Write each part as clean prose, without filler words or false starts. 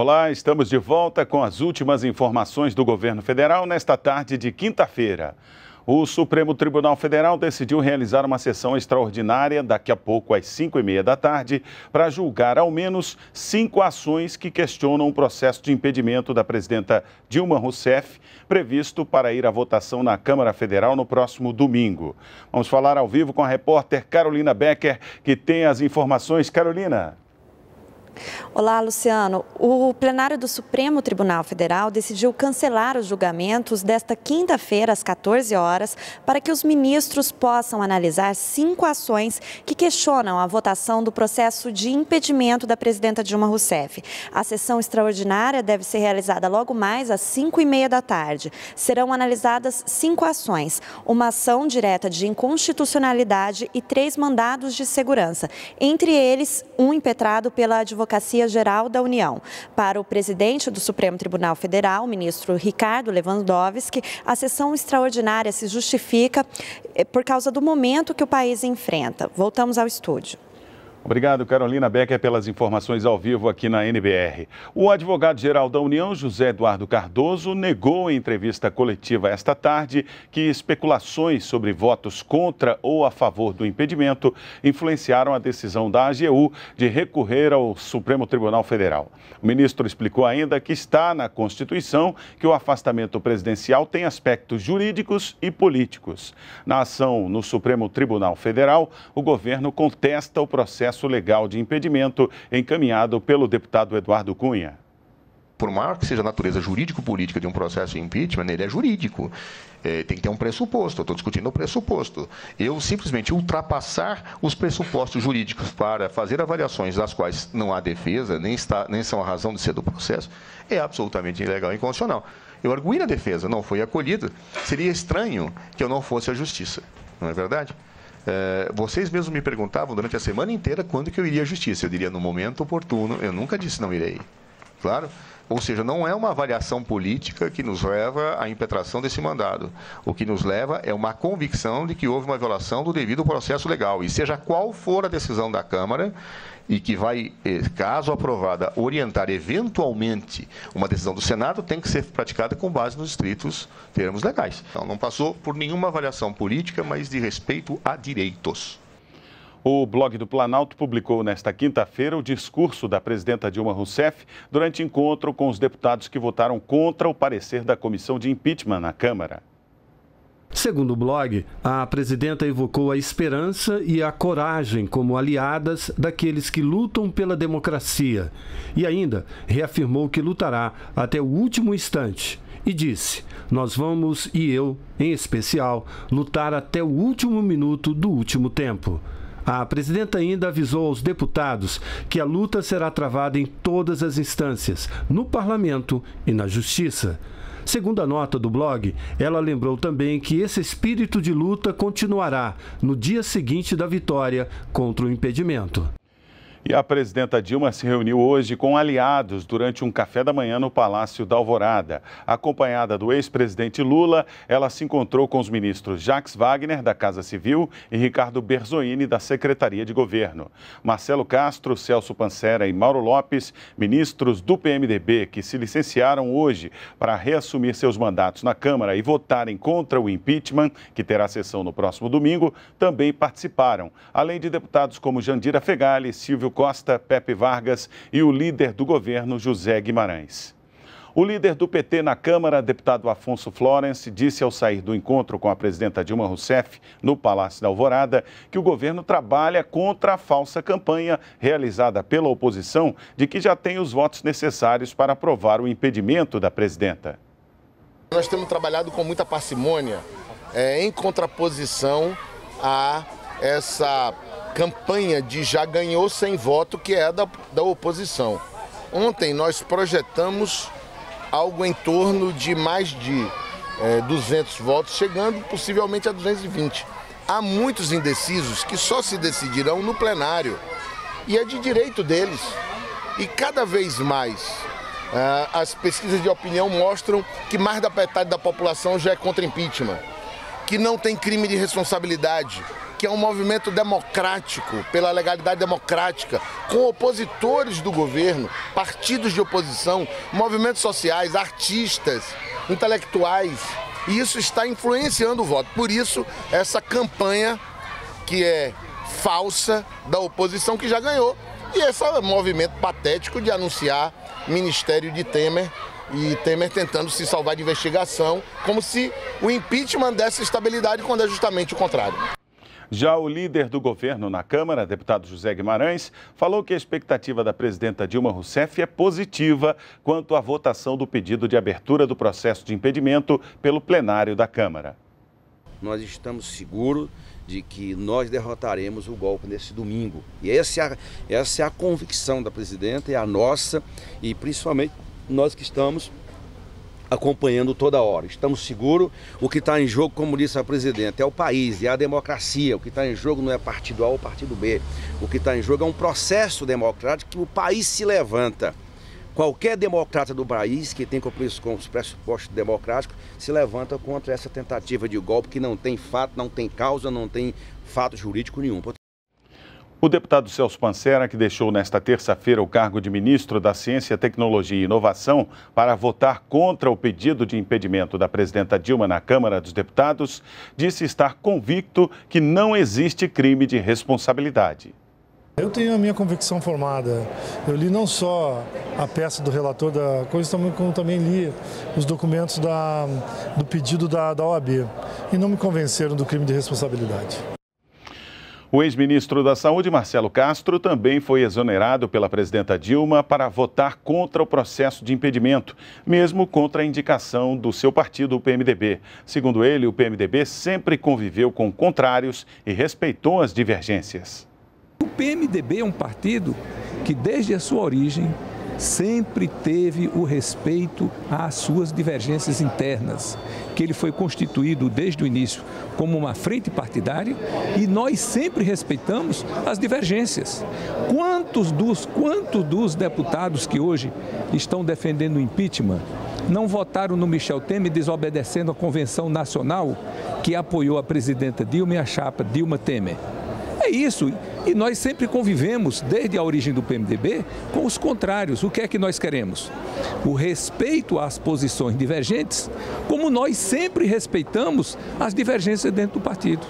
Olá, estamos de volta com as últimas informações do governo federal nesta tarde de quinta-feira. O Supremo Tribunal Federal decidiu realizar uma sessão extraordinária daqui a pouco às 17h30 para julgar ao menos 5 ações que questionam o processo de impedimento da presidenta Dilma Rousseff, previsto para ir à votação na Câmara Federal no próximo domingo. Vamos falar ao vivo com a repórter Carolina Becker, que tem as informações. Carolina. Olá, Luciano. O plenário do Supremo Tribunal Federal decidiu cancelar os julgamentos desta quinta-feira às 14h para que os ministros possam analisar 5 ações que questionam a votação do processo de impedimento da presidenta Dilma Rousseff. A sessão extraordinária deve ser realizada logo mais às 17h30. Serão analisadas 5 ações, uma ação direta de inconstitucionalidade e 3 mandados de segurança, entre eles um impetrado pela Advocacia-geral da União. Para o presidente do Supremo Tribunal Federal, o ministro Ricardo Lewandowski, a sessão extraordinária se justifica por causa do momento que o país enfrenta. Voltamos ao estúdio. Obrigado, Carolina Becker, pelas informações ao vivo aqui na NBR. O advogado-geral da União, José Eduardo Cardozo, negou em entrevista coletiva esta tarde que especulações sobre votos contra ou a favor do impedimento influenciaram a decisão da AGU de recorrer ao Supremo Tribunal Federal. O ministro explicou ainda que está na Constituição que o afastamento presidencial tem aspectos jurídicos e políticos. Na ação no Supremo Tribunal Federal, o governo contesta o processo legal de impedimento encaminhado pelo deputado Eduardo Cunha. Por maior que seja a natureza jurídico-política de um processo de impeachment, ele é jurídico. Tem que ter um pressuposto, eu estou discutindo o pressuposto. Eu simplesmente ultrapassar os pressupostos jurídicos para fazer avaliações das quais não há defesa, nem são a razão de ser do processo, é absolutamente ilegal e inconstitucional. Eu arguí na defesa, não foi acolhida. Seria estranho que eu não fosse à justiça, não é verdade? Vocês mesmos me perguntavam durante a semana inteira quando que eu iria à justiça. Eu diria no momento oportuno, eu nunca disse não irei. Claro? Ou seja, não é uma avaliação política que nos leva à impetração desse mandado. O que nos leva é uma convicção de que houve uma violação do devido processo legal. E seja qual for a decisão da Câmara e que vai, caso aprovada, orientar eventualmente uma decisão do Senado, tem que ser praticada com base nos estritos termos legais. Então, não passou por nenhuma avaliação política, mas de respeito a direitos. O blog do Planalto publicou nesta quinta-feira o discurso da presidenta Dilma Rousseff durante encontro com os deputados que votaram contra o parecer da comissão de impeachment na Câmara. Segundo o blog, a presidenta evocou a esperança e a coragem como aliadas daqueles que lutam pela democracia e ainda reafirmou que lutará até o último instante. E disse, nós vamos, e eu, em especial, lutar até o último minuto do último tempo. A presidenta ainda avisou aos deputados que a luta será travada em todas as instâncias, no parlamento e na justiça. Segundo a nota do blog, ela lembrou também que esse espírito de luta continuará no dia seguinte da vitória contra o impedimento. E a presidenta Dilma se reuniu hoje com aliados durante um café da manhã no Palácio da Alvorada. Acompanhada do ex-presidente Lula, ela se encontrou com os ministros Jaques Wagner, da Casa Civil, e Ricardo Berzoini, da Secretaria de Governo. Marcelo Castro, Celso Pancera e Mauro Lopes, ministros do PMDB, que se licenciaram hoje para reassumir seus mandatos na Câmara e votarem contra o impeachment, que terá sessão no próximo domingo, também participaram, além de deputados como Jandira Feghali, Silvio Costa, Pepe Vargas e o líder do governo, José Guimarães. O líder do PT na Câmara, deputado Afonso Florence, disse ao sair do encontro com a presidenta Dilma Rousseff no Palácio da Alvorada que o governo trabalha contra a falsa campanha realizada pela oposição de que já tem os votos necessários para aprovar o impedimento da presidenta. Nós temos trabalhado com muita parcimônia, em contraposição a essa campanha de já ganhou sem voto, que é da oposição. Ontem nós projetamos algo em torno de mais de 200 votos, chegando possivelmente a 220. Há muitos indecisos que só se decidirão no plenário, e é de direito deles. E cada vez mais as pesquisas de opinião mostram que mais da metade da população já é contra impeachment, que não tem crime de responsabilidade, que é um movimento democrático, pela legalidade democrática, com opositores do governo, partidos de oposição, movimentos sociais, artistas, intelectuais. E isso está influenciando o voto. Por isso, essa campanha que é falsa da oposição que já ganhou. E esse movimento patético de anunciar ministério de Temer e Temer tentando se salvar de investigação, como se o impeachment desse estabilidade quando é justamente o contrário. Já o líder do governo na Câmara, deputado José Guimarães, falou que a expectativa da presidenta Dilma Rousseff é positiva quanto à votação do pedido de abertura do processo de impedimento pelo plenário da Câmara. Nós estamos seguros de que nós derrotaremos o golpe nesse domingo. E essa é a convicção da presidenta, é a nossa, e principalmente nós que estamos acompanhando toda hora. Estamos seguros, o que está em jogo, como disse a presidenta, é o país, é a democracia. O que está em jogo não é partido A ou partido B. O que está em jogo é um processo democrático que o país se levanta. Qualquer democrata do país que tem compromisso com os pressupostos democráticos se levanta contra essa tentativa de golpe que não tem fato, não tem causa, não tem fato jurídico nenhum. O deputado Celso Pancera, que deixou nesta terça-feira o cargo de ministro da Ciência, Tecnologia e Inovação para votar contra o pedido de impedimento da presidenta Dilma na Câmara dos Deputados, disse estar convicto que não existe crime de responsabilidade. Eu tenho a minha convicção formada. Eu li não só a peça do relator da coisa, como também li os documentos do pedido da OAB. E não me convenceram do crime de responsabilidade. O ex-ministro da Saúde, Marcelo Castro, também foi exonerado pela presidenta Dilma para votar contra o processo de impedimento, mesmo contra a indicação do seu partido, o PMDB. Segundo ele, o PMDB sempre conviveu com contrários e respeitou as divergências. O PMDB é um partido que, desde a sua origem, sempre teve o respeito às suas divergências internas, que ele foi constituído desde o início como uma frente partidária e nós sempre respeitamos as divergências. Quantos dos deputados que hoje estão defendendo o impeachment não votaram no Michel Temer desobedecendo a Convenção Nacional que apoiou a presidenta Dilma e a chapa Dilma Temer? É isso, e nós sempre convivemos, desde a origem do PMDB, com os contrários. O que é que nós queremos? O respeito às posições divergentes, como nós sempre respeitamos as divergências dentro do partido.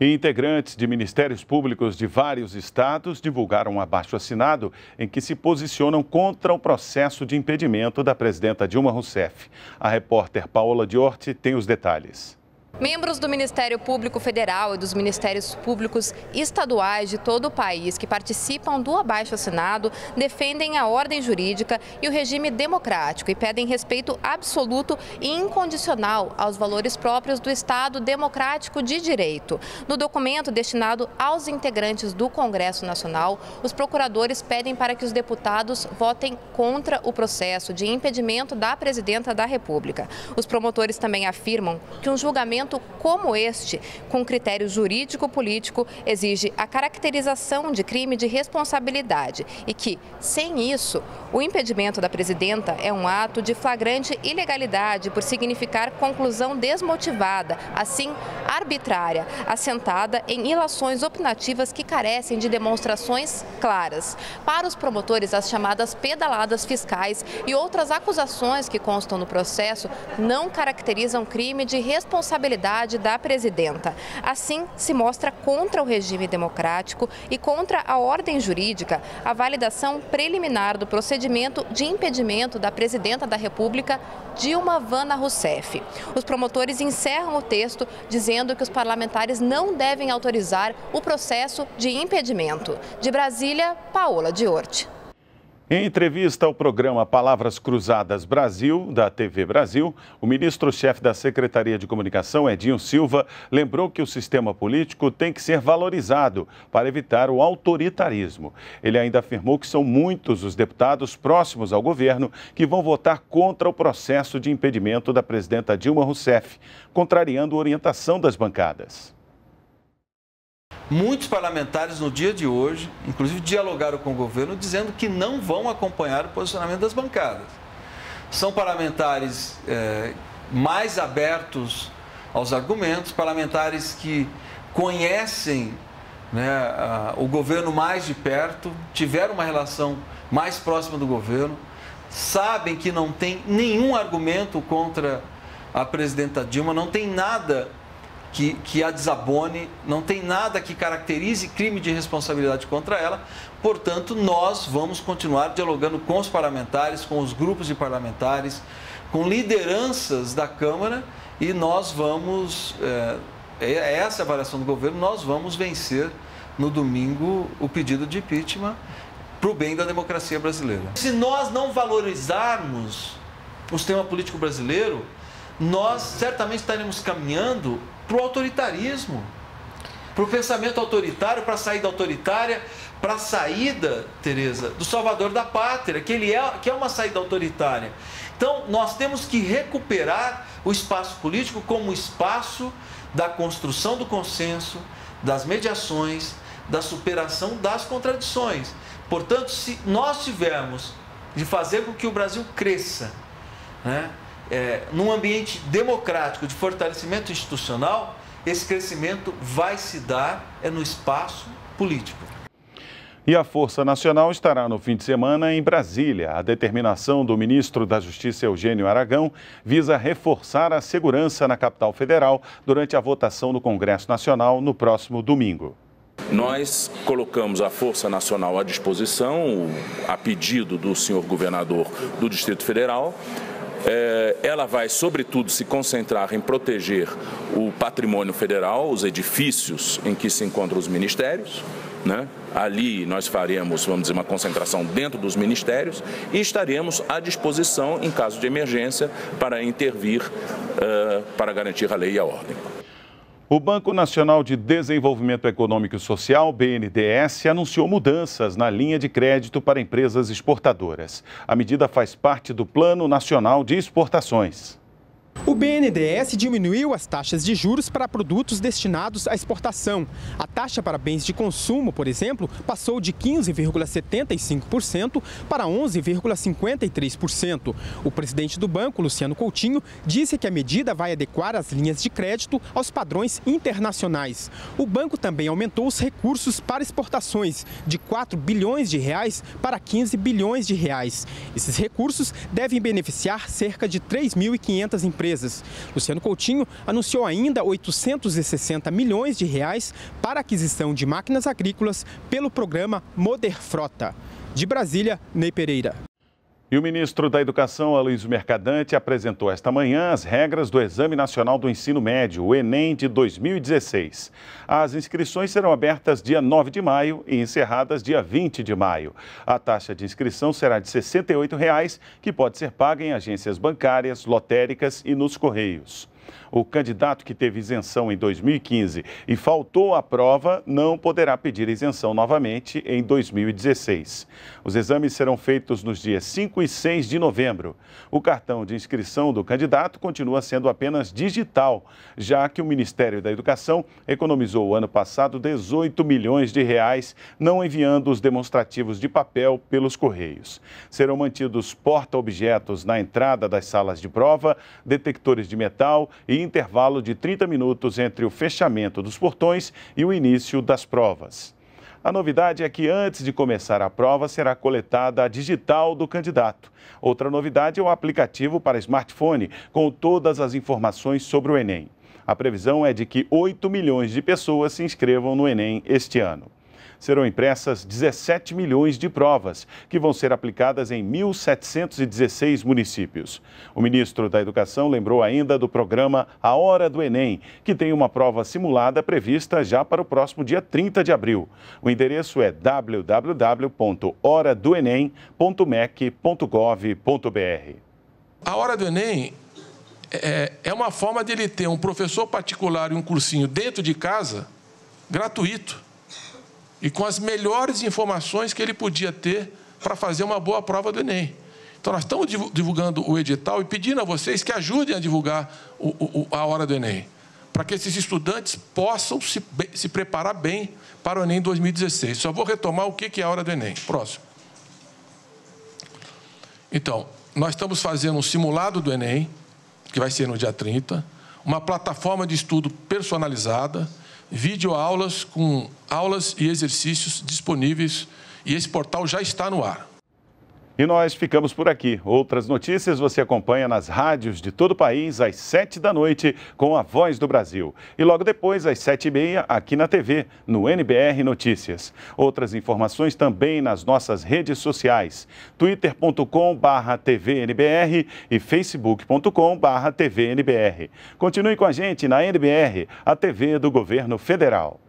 E integrantes de ministérios públicos de vários estados divulgaram um abaixo-assinado em que se posicionam contra o processo de impedimento da presidenta Dilma Rousseff. A repórter Paula Diorte tem os detalhes. Membros do Ministério Público Federal e dos Ministérios Públicos Estaduais de todo o país que participam do abaixo-assinado defendem a ordem jurídica e o regime democrático e pedem respeito absoluto e incondicional aos valores próprios do Estado democrático de direito. No documento destinado aos integrantes do Congresso Nacional, os procuradores pedem para que os deputados votem contra o processo de impedimento da presidenta da República. Os promotores também afirmam que um julgamento como este, com critério jurídico-político, exige a caracterização de crime de responsabilidade e que, sem isso, o impedimento da presidenta é um ato de flagrante ilegalidade por significar conclusão desmotivada, assim arbitrária, assentada em ilações opinativas que carecem de demonstrações claras. Para os promotores, as chamadas pedaladas fiscais e outras acusações que constam no processo não caracterizam crime de responsabilidade da presidenta. Assim, se mostra contra o regime democrático e contra a ordem jurídica a validação preliminar do procedimento de impedimento da presidenta da República, Dilma Vana Rousseff. Os promotores encerram o texto dizendo que os parlamentares não devem autorizar o processo de impedimento. De Brasília, Paola Diorte. Em entrevista ao programa Palavras Cruzadas Brasil, da TV Brasil, o ministro-chefe da Secretaria de Comunicação, Edinho Silva, lembrou que o sistema político tem que ser valorizado para evitar o autoritarismo. Ele ainda afirmou que são muitos os deputados próximos ao governo que vão votar contra o processo de impedimento da presidenta Dilma Rousseff, contrariando a orientação das bancadas. Muitos parlamentares no dia de hoje, inclusive dialogaram com o governo, dizendo que não vão acompanhar o posicionamento das bancadas. São parlamentares mais abertos aos argumentos, parlamentares que conhecem, né, o governo mais de perto, tiveram uma relação mais próxima do governo, sabem que não tem nenhum argumento contra a presidenta Dilma, não tem nada que a desabone, não tem nada que caracterize crime de responsabilidade contra ela. Portanto, nós vamos continuar dialogando com os parlamentares, com os grupos de parlamentares, com lideranças da Câmara, e nós vamos, essa avaliação do governo, nós vamos vencer no domingo o pedido de impeachment para o bem da democracia brasileira. Se nós não valorizarmos o sistema político brasileiro, nós certamente estaremos caminhando para o autoritarismo, para o pensamento autoritário, para a saída autoritária, para a saída, Tereza, do salvador da pátria, que é uma saída autoritária. Então, nós temos que recuperar o espaço político como espaço da construção do consenso, das mediações, da superação das contradições. Portanto, se nós tivermos de fazer com que o Brasil cresça, né, num ambiente democrático de fortalecimento institucional, esse crescimento vai se dar no espaço político. E a Força Nacional estará no fim de semana em Brasília. A determinação do ministro da Justiça, Eugênio Aragão, visa reforçar a segurança na capital federal durante a votação no Congresso Nacional no próximo domingo. Nós colocamos a Força Nacional à disposição, a pedido do senhor governador do Distrito Federal. Ela vai, sobretudo, se concentrar em proteger o patrimônio federal, os edifícios em que se encontram os ministérios, né? Ali nós faremos, vamos dizer, uma concentração dentro dos ministérios e estaremos à disposição, em caso de emergência, para intervir, para garantir a lei e a ordem. O Banco Nacional de Desenvolvimento Econômico e Social, BNDES, anunciou mudanças na linha de crédito para empresas exportadoras. A medida faz parte do Plano Nacional de Exportações. O BNDES diminuiu as taxas de juros para produtos destinados à exportação. A taxa para bens de consumo, por exemplo, passou de 15,75% para 11,53%. O presidente do banco, Luciano Coutinho, disse que a medida vai adequar as linhas de crédito aos padrões internacionais. O banco também aumentou os recursos para exportações, de 4 bilhões de reais para 15 bilhões de reais. Esses recursos devem beneficiar cerca de 3.500 empresas. Luciano Coutinho anunciou ainda 860 milhões de reais para aquisição de máquinas agrícolas pelo programa Moderfrota. De Brasília, Ney Pereira. E o ministro da Educação, Aloysio Mercadante, apresentou esta manhã as regras do Exame Nacional do Ensino Médio, o Enem de 2016. As inscrições serão abertas dia 9 de maio e encerradas dia 20 de maio. A taxa de inscrição será de R$ 68,00, que pode ser paga em agências bancárias, lotéricas e nos Correios. O candidato que teve isenção em 2015 e faltou à prova não poderá pedir isenção novamente em 2016. Os exames serão feitos nos dias 5 e 6 de novembro. O cartão de inscrição do candidato continua sendo apenas digital, já que o Ministério da Educação economizou o ano passado 18 milhões de reais não enviando os demonstrativos de papel pelos Correios. Serão mantidos porta-objetos na entrada das salas de prova, detectores de metal e intervalo de 30 minutos entre o fechamento dos portões e o início das provas. A novidade é que antes de começar a prova será coletada a digital do candidato. Outra novidade é o aplicativo para smartphone com todas as informações sobre o Enem. A previsão é de que 8 milhões de pessoas se inscrevam no Enem este ano. Serão impressas 17 milhões de provas, que vão ser aplicadas em 1.716 municípios. O ministro da Educação lembrou ainda do programa A Hora do Enem, que tem uma prova simulada prevista já para o próximo dia 30 de abril. O endereço é www.horadoenem.mec.gov.br. A Hora do Enem é uma forma de ele ter um professor particular e um cursinho dentro de casa, gratuito, e com as melhores informações que ele podia ter para fazer uma boa prova do Enem. Então, nós estamos divulgando o edital e pedindo a vocês que ajudem a divulgar a Hora do Enem, para que esses estudantes possam se preparar bem para o Enem 2016. Só vou retomar o que é a Hora do Enem. Próximo. Então, nós estamos fazendo um simulado do Enem, que vai ser no dia 30, uma plataforma de estudo personalizada, videoaulas com aulas e exercícios disponíveis e esse portal já está no ar. E nós ficamos por aqui. Outras notícias você acompanha nas rádios de todo o país às 19h com a Voz do Brasil. E logo depois, às 19h30, aqui na TV, no NBR Notícias. Outras informações também nas nossas redes sociais, twitter.com/tvnbr e facebook.com/tvnbr. Continue com a gente na NBR, a TV do Governo Federal.